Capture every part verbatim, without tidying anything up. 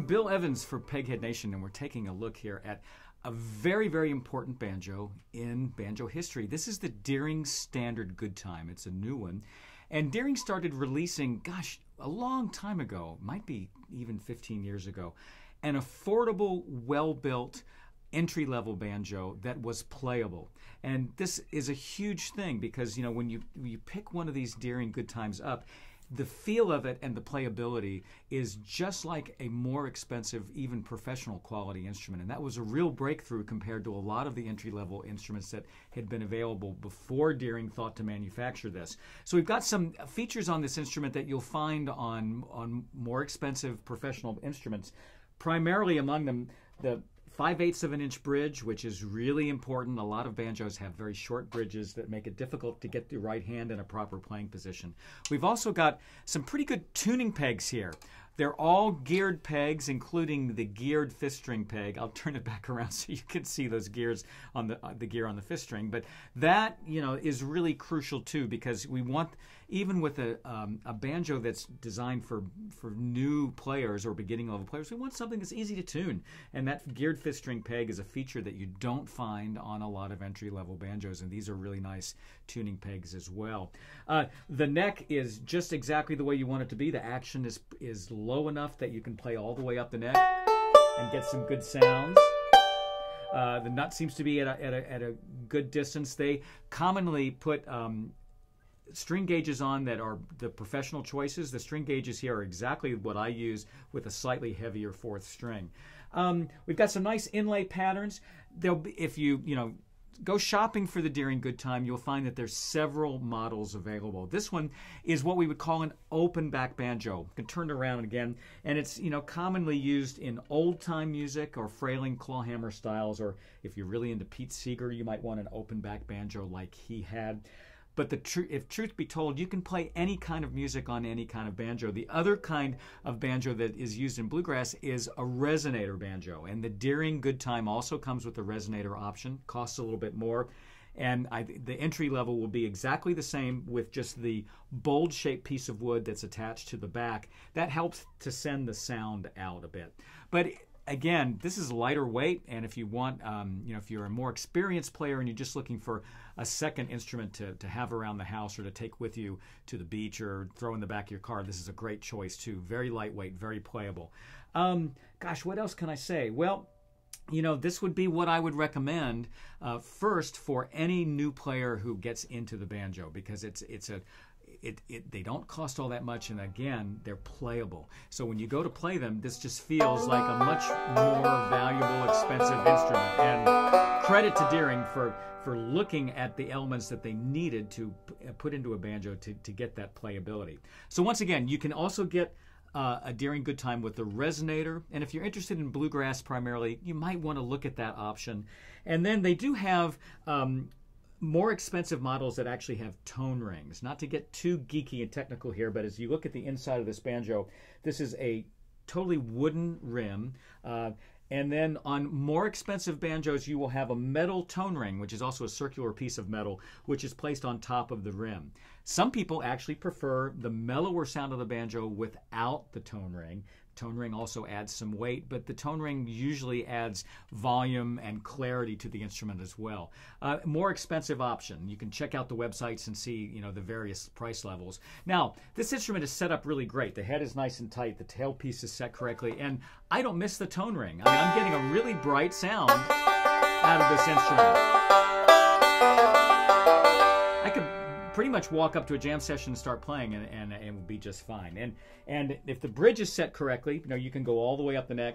I'm Bill Evans for Peghead Nation, and we're taking a look here at a very, very important banjo in banjo history. This is the Deering Standard Good Time. It's a new one. And Deering started releasing, gosh, a long time ago, might be even fifteen years ago, an affordable, well-built, entry-level banjo that was playable. And this is a huge thing because, you know, when you, you pick one of these Deering Good Times up, the feel of it and the playability is just like a more expensive, even professional quality instrument. And that was a real breakthrough compared to a lot of the entry-level instruments that had been available before Deering thought to manufacture this. So we've got some features on this instrument that you'll find on, on more expensive professional instruments. Primarily among them, the five eighths of an inch bridge, which is really important. A lot of banjos have very short bridges that make it difficult to get the right hand in a proper playing position. We've also got some pretty good tuning pegs here. They're all geared pegs, including the geared fifth string peg. I'll turn it back around so you can see those gears on the, uh, the gear on the fifth string. But that, you know, is really crucial too, because we want, even with a, um, a banjo that's designed for, for new players or beginning level players, we want something that's easy to tune. And that geared fifth string peg is a feature that you don't find on a lot of entry level banjos. And these are really nice tuning pegs as well. Uh, the neck is just exactly the way you want it to be. The action is, is low enough that you can play all the way up the neck and get some good sounds. Uh, the nut seems to be at a, at a, at a good distance. They commonly put um, string gauges on that are the professional choices. The string gauges here are exactly what I use with a slightly heavier fourth string. Um, we've got some nice inlay patterns. They'll be, if you, you know, go shopping for the Deering Good Time, you'll find that there's several models available. This one is what we would call an open back banjo. You can turn it around again, and it's, you know, commonly used in old time music or frailing clawhammer styles, or if you're really into Pete Seeger, you might want an open back banjo like he had. But the tr if truth be told, you can play any kind of music on any kind of banjo. The other kind of banjo that is used in bluegrass is a resonator banjo. And the Deering Good Time also comes with a resonator option. Costs a little bit more. And I, the entry level will be exactly the same with just the bowl-shaped piece of wood that's attached to the back. That helps to send the sound out a bit. But again, this is lighter weight, and if you want, um, you know, if you're a more experienced player and you're just looking for a second instrument to, to have around the house or to take with you to the beach or throw in the back of your car, this is a great choice too. Very lightweight, very playable. Um, gosh, what else can I say? Well, you know, this would be what I would recommend uh, first for any new player who gets into the banjo, because it's it's a It, it, they don't cost all that much, and again, they're playable. So when you go to play them, this just feels like a much more valuable, expensive instrument. And credit to Deering for, for looking at the elements that they needed to put into a banjo to, to get that playability. So once again, you can also get Uh, a Deering Good Time with the resonator, and if you're interested in bluegrass primarily, you might want to look at that option. And then they do have um, more expensive models that actually have tone rings. Not to get too geeky and technical here, but as you look at the inside of this banjo, this is a totally wooden rim. Uh, and then on more expensive banjos, you will have a metal tone ring, which is also a circular piece of metal, which is placed on top of the rim. Some people actually prefer the mellower sound of the banjo without the tone ring. Tone ring also adds some weight, but the tone ring usually adds volume and clarity to the instrument as well. Uh, more expensive option. You can check out the websites and see, you know, the various price levels. Now, this instrument is set up really great. The head is nice and tight. The tailpiece is set correctly, and I don't miss the tone ring. I mean, I'm getting a really bright sound out of this instrument. Pretty much walk up to a jam session and start playing, and, and, and it will be just fine. And, and if the bridge is set correctly, you know, you can go all the way up the neck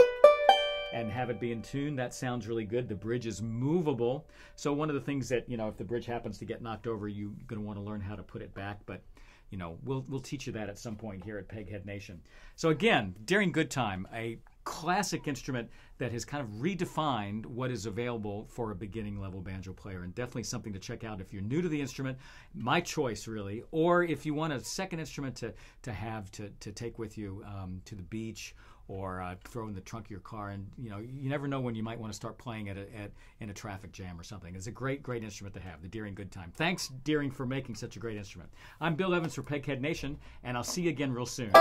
and have it be in tune. That sounds really good. The bridge is movable. So one of the things that, you know, if the bridge happens to get knocked over, you're going to want to learn how to put it back. But, you know, we'll, we'll teach you that at some point here at Peghead Nation. So again, Deering Good Time, a classic instrument that has kind of redefined what is available for a beginning level banjo player, and definitely something to check out if you're new to the instrument. My choice, really, or if you want a second instrument to, to have to, to take with you um, to the beach or uh, throw in the trunk of your car. And you know, you never know when you might want to start playing at, a, at in a traffic jam or something. It's a great, great instrument to have, the Deering Good Time. Thanks, Deering, for making such a great instrument. I'm Bill Evans for Peghead Nation, and I'll see you again real soon.